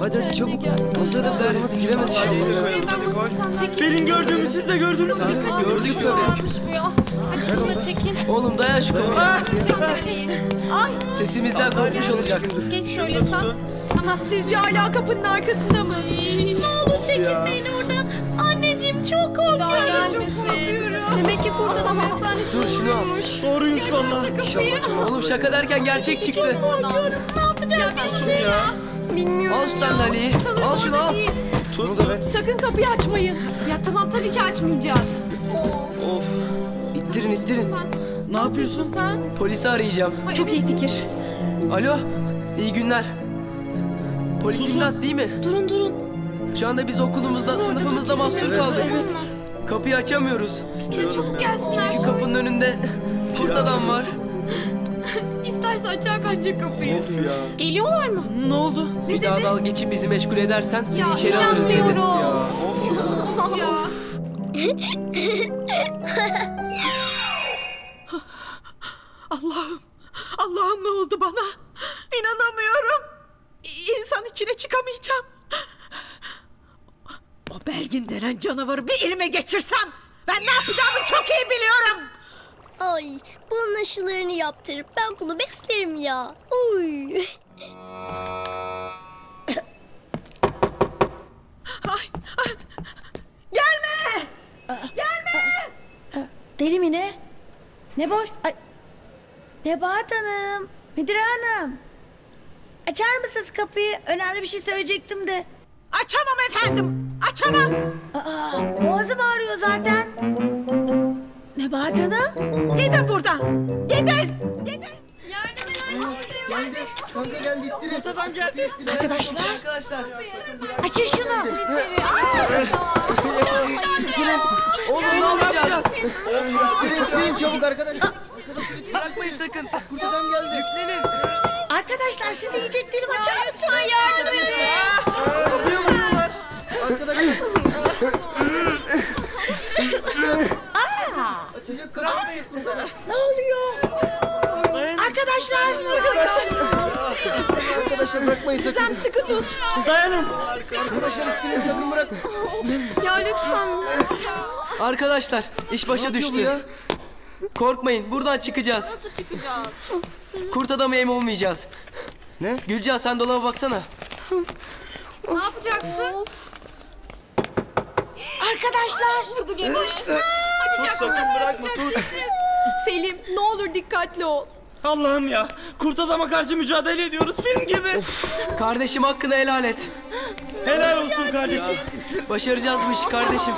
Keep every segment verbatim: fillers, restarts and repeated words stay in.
Hadi hadi çabuk. Masada forma dikilemez. Benim gördüğümü siz de gördünüz mü? Gördük tabii. Hadi şunu çekin. Oğlum dayan şu kapıyı. Sesimizden korkmuş olacak. Geç şöyle sen. Tamam. Sizce hala kapının arkasında mı? Ne olur çekinmeyin oradan. Anneciğim çok korkuyorum. Çok korkuyorum. Demek ki kurt adam hapishanesi durmuş. Doğruymuş valla. Oğlum şaka derken gerçek çıktı. Çok korkuyorum. Ne yapacağız size ya? Bilmiyorum. Al sandalyeyi. Al şunu al. Sakın kapıyı açmayın. Ya tamam tabii ki açmayacağız. Of. İttirin ittirin. Ne yapıyorsun sen? Polisi arayacağım. Çok iyi fikir. Alo. İyi günler. Polis imdat değil mi? Durun durun. Şu anda biz okulumuzda, sınıfımızda mahsur kaldık. Evet. Kapıyı açamıyoruz. Çabuk gelsinler. Çünkü kapının önünde kurt adam var. İsterse açar bence kapıyı. Of ya. Geliyorlar mı? Ne oldu? Ne bir dedi? Daha dal geçip bizi meşgul edersen seni ya, içeri alırız dedi. Ya inanmıyorum. Ya. Allah'ım. Allah'ım ne oldu bana? İnanamıyorum. İnsan içine çıkamayacağım. O Belgin denen canavarı bir elime geçirsem ben ne yapacağımı çok iyi biliyorum. Ay, bunun aşılarını yaptırıp ben bunu beslerim ya. Oy. Ay, ay. Gelme! Aa, gelme! Aa, aa, deli mi ne? Ne boş? Ay. Debahat Hanım, Müdür Hanım. Açar mısınız kapıyı? Önemli bir şey söyleyecektim de. Açamam efendim, açamam. Aa, boğazım ağrıyor zaten. Debahat Hanım, gidin buradan, gidin, gidin. Yardım edin, yardım edin. Kanka gel, bittirin. Kurt adam geldi. Arkadaşlar, arkadaşlar. Açın şunu. Bitirin. Oğlum ne yapacağız? Bitirin, bitirin çabuk arkadaşlar. Bırakmayın sakın. Kurt adam geldi. Yüklenin. Arkadaşlar size yiyeceklerim açar mısınız? Yardım edin. Kapıyı vuruyorlar. Arkadaşlar. Açacak kıramayın burada. Ne oluyor? Dayanın. Arkadaşlar. Arkadaşlar. Arkadaşlar bırakmayın sakın. Gizem sıkı tut. Dayanın. Arkadaşlar üstüne sakın bırak. Ya lütfen. Arkadaşlar iş başa düştü. Korkmayın buradan çıkacağız. Nasıl çıkacağız? Kurt adamı yem olmayacağız. Ne? Gülcan sen dolaba baksana. Ne yapacaksın? Of. Arkadaşlar. Vurdu geliyor. Tut sakın bırakma tut. Selim ne olur dikkatli ol. Allah'ım ya kurt adama karşı mücadele ediyoruz film gibi. Of. Kardeşim hakkını helal et. Helal olsun kardeşim. Başaracağız bu işi kardeşim.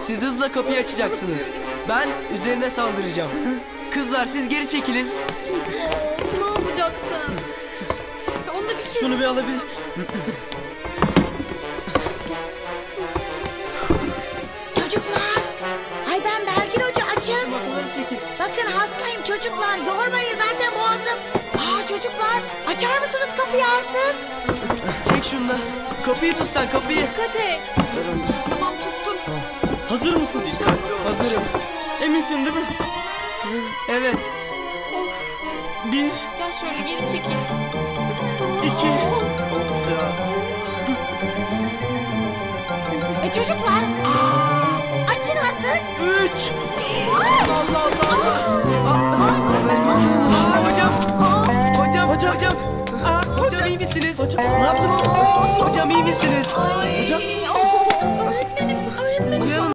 Siz hızla kapıyı açacaksınız. Ben üzerine saldıracağım. Kızlar siz geri çekilin. Ne yapacaksın? Onda bir şey. Şunu bir alabilir. Çocuklar. Ay ben Belgin Hoca açın. Masaları çekin. Bakın hastayım çocuklar. Yormayın zaten boğazım. Aa çocuklar açar mısınız kapıyı artık? Çek şunu da. Kapıyı tut sen kapıyı. Dikkat et. Tamam tuttum. Hazır mısın? Dikkatli ol. Hazırım. Eminsin değil mi? Evet. Of. Bir. Gel şöyle geri çekil. İki. Of. Of ya. E çocuklar. Aa, açın artık. Üç. Allah Allah Allah. Hocam. Hocam. Hocam. Hocam iyi misiniz? Hocam. Ne yaptın? Hocam iyi misiniz?